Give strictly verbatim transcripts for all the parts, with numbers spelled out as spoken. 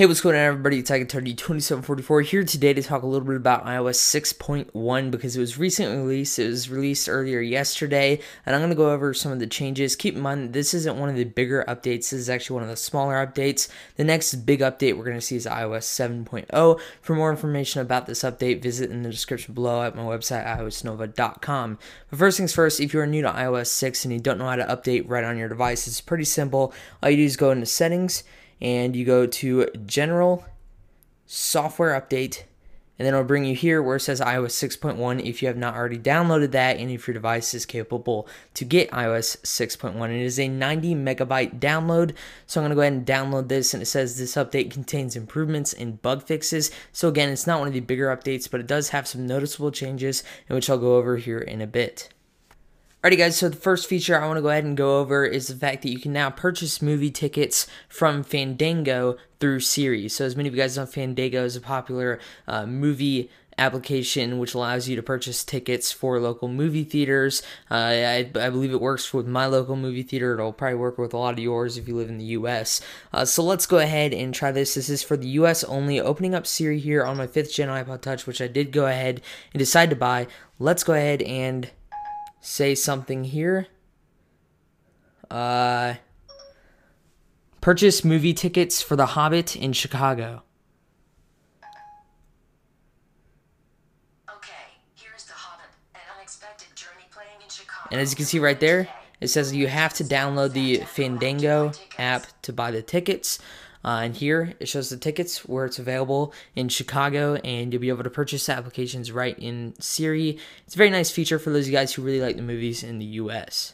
Hey, what's going on, everybody? It's iGuitarDude twenty-seven forty-four here today to talk a little bit about iOS six point one because it was recently released. It was released earlier yesterday, and I'm going to go over some of the changes. Keep in mind that this isn't one of the bigger updates. This is actually one of the smaller updates. The next big update we're going to see is iOS seven point oh. For more information about this update, visit in the description below at my website, i o s nova dot com. But first things first, if you are new to iOS six and you don't know how to update right on your device, it's pretty simple. All you do is go into Settings, and you go to General, Software Update, and then it'll bring you here where it says iOS six point one if you have not already downloaded that and if your device is capable to get iOS six point one. It is a ninety megabyte download, so I'm going to go ahead and download this, and it says this update contains improvements and bug fixes. So again, it's not one of the bigger updates, but it does have some noticeable changes, which I'll go over here in a bit. Alrighty guys, so the first feature I want to go ahead and go over is the fact that you can now purchase movie tickets from Fandango through Siri. So as many of you guys know, Fandango is a popular uh, movie application which allows you to purchase tickets for local movie theaters. Uh, I, I believe it works with my local movie theater. It'll probably work with a lot of yours if you live in the U S. Uh, so let's go ahead and try this. This is for the U S only. Opening up Siri here on my fifth gen iPod Touch, which I did go ahead and decide to buy. Let's go ahead and say something here. Uh, purchase movie tickets for The Hobbit in Chicago. Okay, here's The Hobbit, an unexpected journey playing in Chicago. And as you can see right there, it says you have to download the Fandango app to buy the tickets. Uh, and here it shows the tickets where it's available in Chicago, and you'll be able to purchase applications right in Siri. It's a very nice feature for those of you guys who really like the movies in the U S.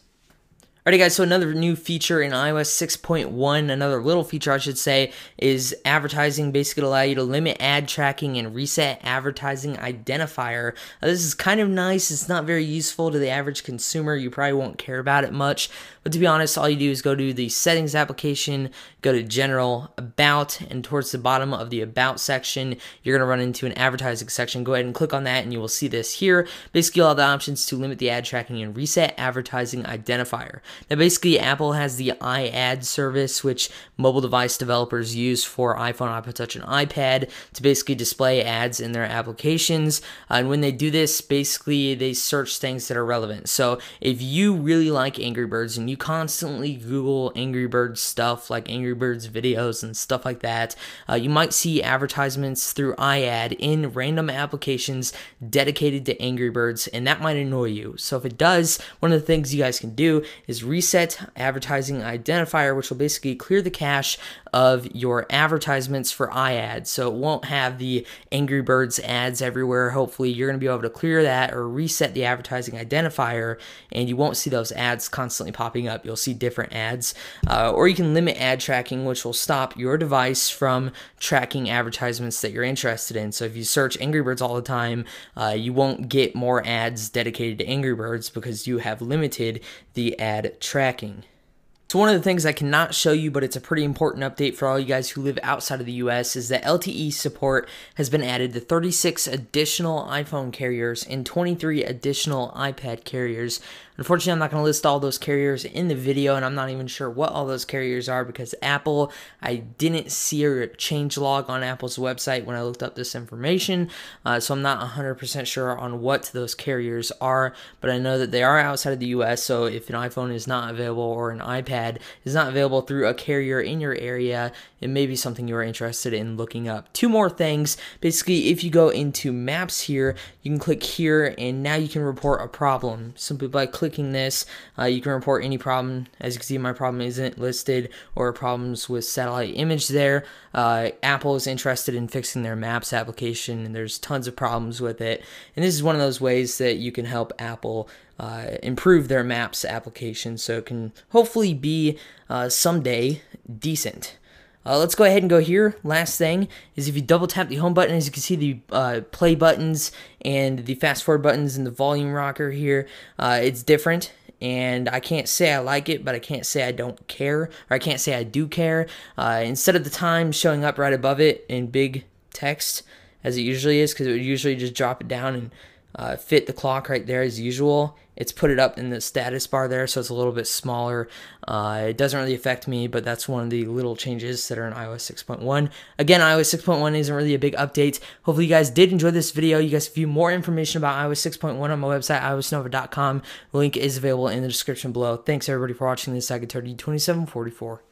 Alrighty guys, so another new feature in iOS six point one, another little feature I should say, is advertising. Basically, it'll allow you to limit ad tracking and reset advertising identifier. Now, this is kind of nice. It's not very useful to the average consumer. You probably won't care about it much, but to be honest, all you do is go to the Settings application, go to General, About, and towards the bottom of the About section, you're going to run into an advertising section. Go ahead and click on that, and you will see this here. Basically, all the options to limit the ad tracking and reset advertising identifier. Now basically, Apple has the iAd service, which mobile device developers use for iPhone, iPod Touch, and iPad to basically display ads in their applications. Uh, and when they do this, basically they search things that are relevant. So if you really like Angry Birds and you constantly Google Angry Birds stuff, like Angry Birds videos and stuff like that, uh, you might see advertisements through iAd in random applications dedicated to Angry Birds, and that might annoy you. So if it does, one of the things you guys can do is reset advertising identifier, which will basically clear the cache of your advertisements for iAd, so it won't have the Angry Birds ads everywhere. Hopefully you're going to be able to clear that or reset the advertising identifier, and you won't see those ads constantly popping up. You'll see different ads, uh, or you can limit ad tracking, which will stop your device from tracking advertisements that you're interested in. So if you search Angry Birds all the time, uh, you won't get more ads dedicated to Angry Birds because you have limited the ad tracking. So one of the things I cannot show you, but it's a pretty important update for all you guys who live outside of the U S, is that L T E support has been added to thirty-six additional iPhone carriers and twenty-three additional iPad carriers. Unfortunately, I'm not going to list all those carriers in the video, and I'm not even sure what all those carriers are because Apple, I didn't see a change log on Apple's website when I looked up this information, uh, so I'm not one hundred percent sure on what those carriers are, but I know that they are outside of the U S, so if an iPhone is not available or an iPad is not available through a carrier in your area, it may be something you're interested in looking up. Two more things. Basically, if you go into Maps here, you can click here, and now you can report a problem. Simply by clicking this, uh, you can report any problem. As you can see, my problem isn't listed, or problems with satellite image there. Uh, Apple is interested in fixing their Maps application, and there's tons of problems with it. And this is one of those ways that you can help Apple Uh, improve their Maps application so it can hopefully be uh, someday decent. Uh, let's go ahead and go here. Last thing is if you double tap the home button, as you can see the uh, play buttons and the fast forward buttons and the volume rocker here, uh, it's different. And I can't say I like it, but I can't say I don't care, or I can't say I do care. Uh, instead of the time showing up right above it in big text, as it usually is, because it would usually just drop it down and uh, fit the clock right there as usual. It's put it up in the status bar there, so it's a little bit smaller. Uh, it doesn't really affect me, but that's one of the little changes that are in i O S six point one. Again, i O S six point one isn't really a big update. Hopefully you guys did enjoy this video. You guys view more information about i O S six point one on my website, i o snova dot com. The link is available in the description below. Thanks everybody for watching this. iGuitarDude twenty-seven forty-four.